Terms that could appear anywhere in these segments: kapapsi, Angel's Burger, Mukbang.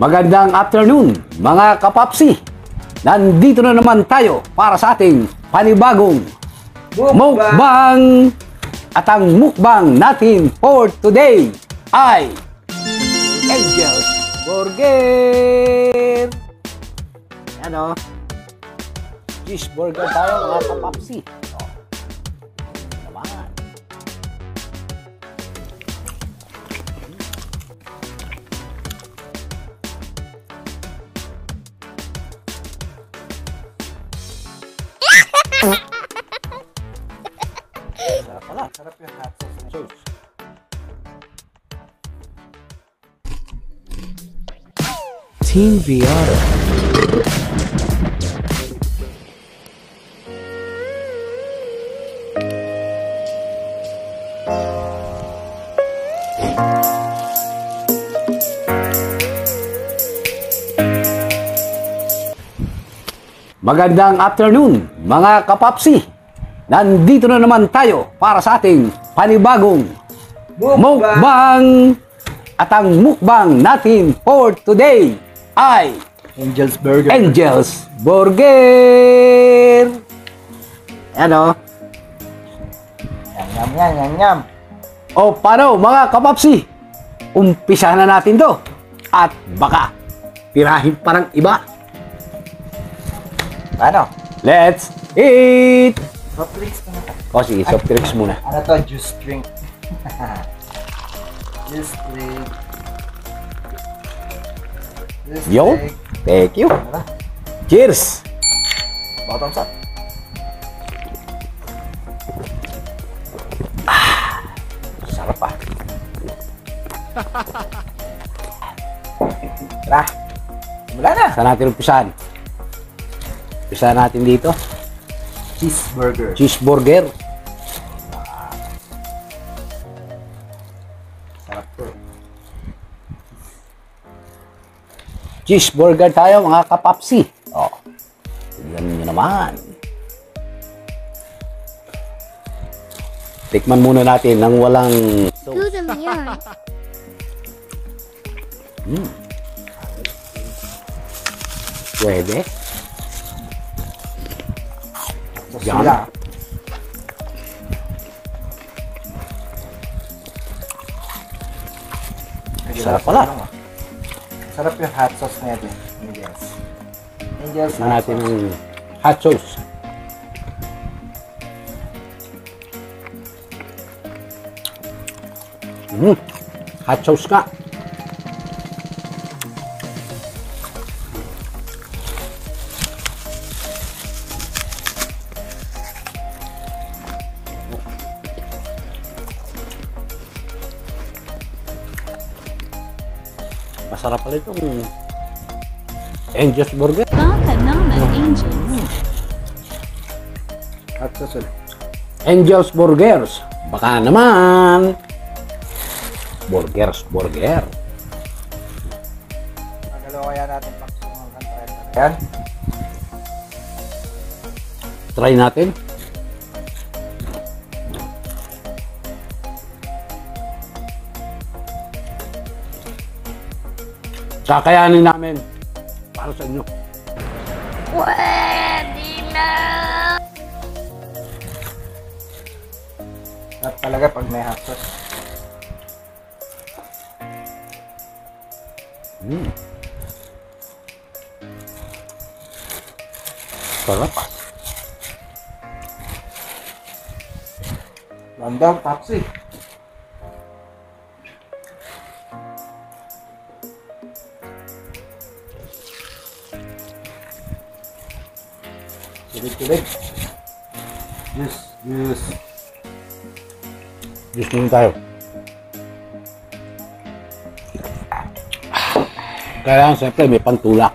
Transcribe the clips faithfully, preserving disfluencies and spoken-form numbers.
Magandang afternoon mga kapapsi. Nandito na naman tayo para sa ating panibagong mukbang. At ang mukbang natin for today ay Angel's Burger. Ano? Cheeseburger tayo mga kapapsi. Sarap pala, sarap yung hot sauce na sauce. Team Viata. Magandang afternoon mga kapapsi. Nandito na naman tayo para sa ating panibagong mukbang. At ang mukbang natin for today ay Angel's Burger. Angel's Burger. Ano? Yam, yam, yam, yam. O paano mga kapapsi? Umpisa na natin to. At baka pirahin parang iba. Paano? Let's eat! Soft drinks muna. O sige, soft drinks muna. Ano to? Juice drink. Juice drink. Juice drink. Yo, thank you. Cheers! Bottoms up. Ah, sarap ah. Tara, simula na. Saan natin umpisahan? Umpisahan natin dito. Cheeseburger. Cheeseburger. Sarap to. Cheeseburger tayo mga kapapsi. O. Oh, tignan nyo naman. Tikman muna natin ng walang sauce. Hmm. Pwede. Yan. Sarap pala. Sarap yung hot sauce na yun. Yes. Yes. Natin yung hot sauce. Mm. Hot sauce ka. Masarap pala itong Angel's Burger. Baka naman Angel's. At sasun. Angel's Burgers. Baka naman. Burgers, burger. Magalaw kaya natin paksumakan try natin. Yan. Try natin. Kakayanin namin para sa inyo. Pwede na! Sarap talaga pag may hot sauce. Mm. Sarap ah. Landang tapsi. Tulig-tulig. Yes, yes. Yes, muna tayo. Kailangan siyempre may pantulak.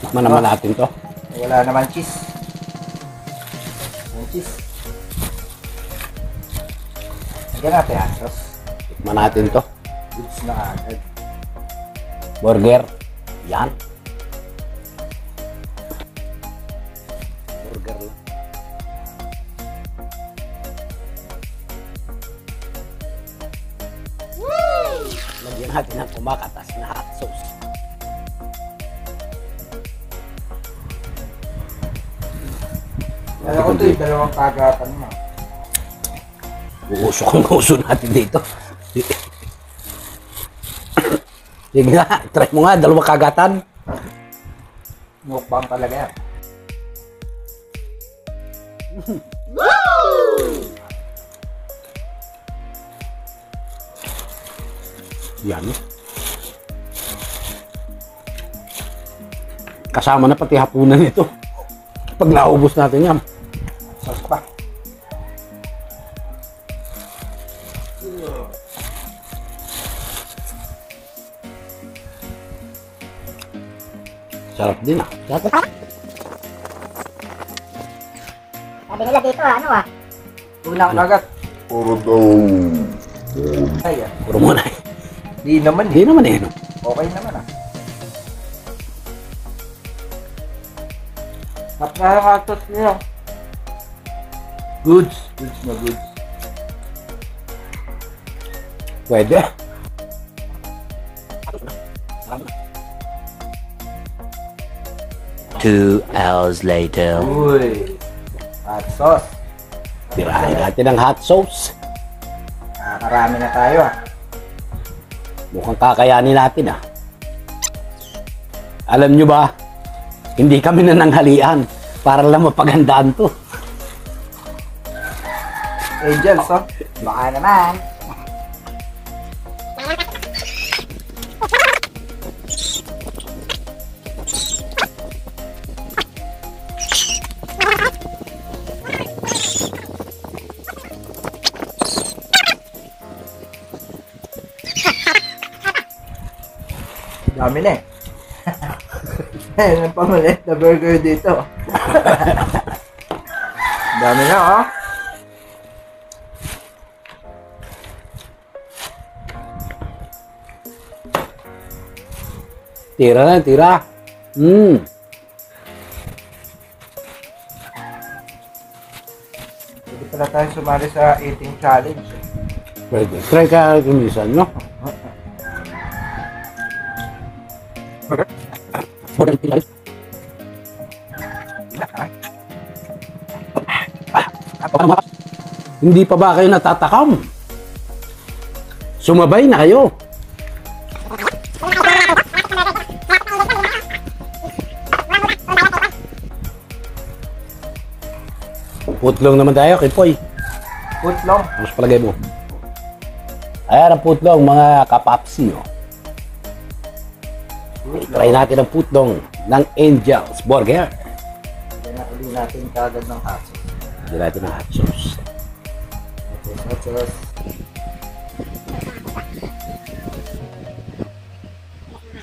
Tikman naman natin to. Wala naman cheese. Wala cheese. Hanggang natin ang sauce. Tikman natin to. Goods na agad. Burger. Yan. Burger lang. なきな細かったしなソース。Kaya ko ito, dalawang kagatan mo. Uso kong uso natin dito. Sige nga, try mo nga, dalawang kagatan. Mukbang talaga yan. Yan. Kasama na pati hapunan ito. Pag naubos natin yan. Saspa. Sarap din ah. Sabi nila dito ano ah. Ulang lagat. Puro daw. Puro muna eh. Di naman eh. Di naman eh. Okay naman ah. Napakatos niya. Goods. Goods na goods. Pwede. Two hours later. Uy. Hot sauce. Tirahin natin ang hot sauce. Nakakarami na tayo ah. Mukhang kakayanin natin ah. Alam nyo ba? Hindi kami nananghalian para lang mapagandaan to. Angels, oh. Baka naman. Dami na eh. Ayan ang pamalit na burger dito. Dami na oh. Tira na, tira. Mm. Pwede pala tayo sumali sa eating challenge. Pwede. Try ka kumisan, no? What do you like? Hindi pa ba kayo natatakam? Sumabay na kayo. Putlong naman tayo kay Poy. Putlong? Mas palagay mo? Ayan ang putlong mga kapapsi oh. Try natin ang putlong ng Angel's Burger. Hindi natin kagad ng hot sauce. Hindi natin ng hot sauce.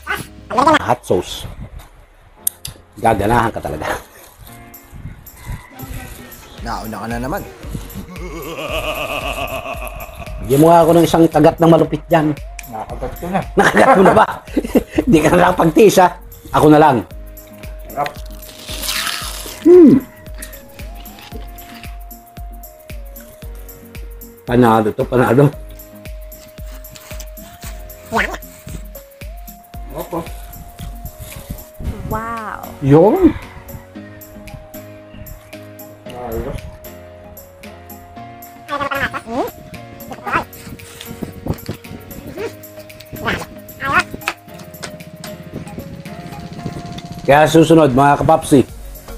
Hot sauce. Hot sauce. Gaganahan ka talaga. Nauna ka na naman. Bigyan mo nga ako ng isang tagat ng malupit dyan. Nakakagat ko na. Nakakagat ko na ba? Hindi ka na lang pag-taste ha. Ako na lang. Sarap. Hmm. Panalo to, panalo. Opo. Wow. Yung? Panalo. Hmm? Kaya susunod mga kapapsi,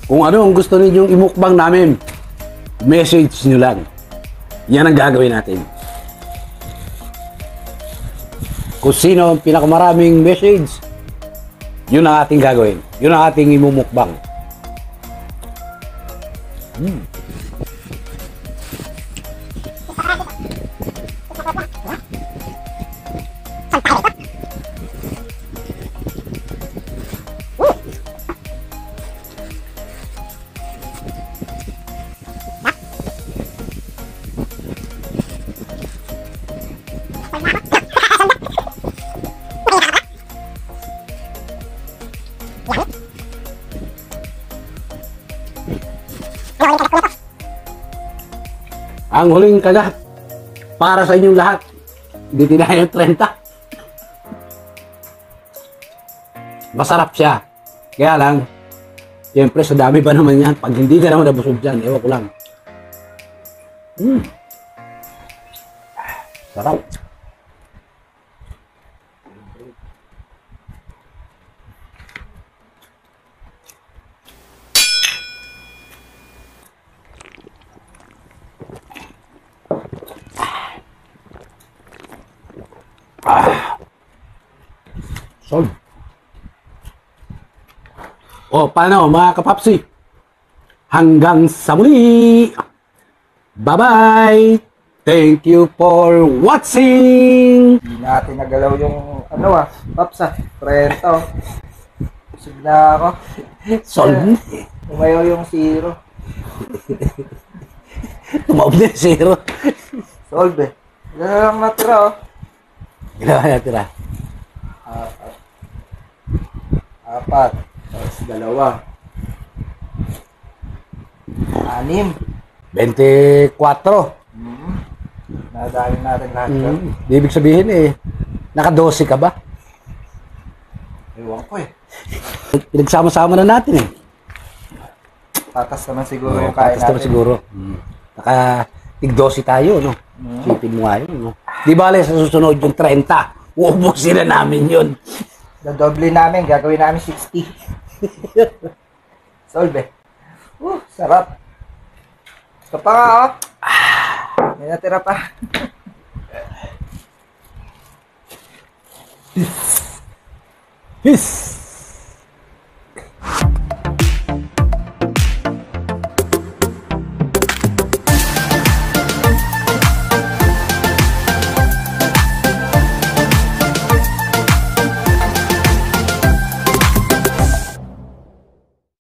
kung ano ang gusto ninyong imukbang namin, message nyo lang. Yan ang gagawin natin. Kung sino ang pinakamaraming message, yun ang ating gagawin. Yun ang ating imumukbang. Hmm. Ang huling kagat para sa inyong lahat. Hindi tinahin yung thirty. Masarap siya. Kaya lang, siyempre sa dami pa naman yan. Pag hindi ka naman nabusog dyan, ewan ko lang. Mm. Sarap. Sol. O, paano mga kapapsi? Hanggang sa muli! Bye-bye! Thank you for watching! Hindi natin nagalaw yung, ano ah, paps ah, prento. Busog na ako. Sol. Tumayo yung zero. Tumaob na yung zero. Sol eh. Gano'n lang natira oh. Gano'n natira. Apat. Apat. Tapos dalawa. Anim. Bente-kwatro. Mm-hmm. Nadali natin lahat. Mm-hmm. Ibig sabihin eh, nakadose ka ba? Ewan ko eh. Pinagsama-sama na natin eh. Patas naman siguro oh, yung kain natin. Patas naman siguro. Mm-hmm. Nakatigdose tayo, no? Mm-hmm. Sipin mo nga yun, no? Di bale, sa susunod yung treinta. Uubusin na namin yun. Dodoble namin. Gagawin namin sixty. Solve. Uh, sarap. Ito pa nga, oh. May natira pa. Peace. Peace.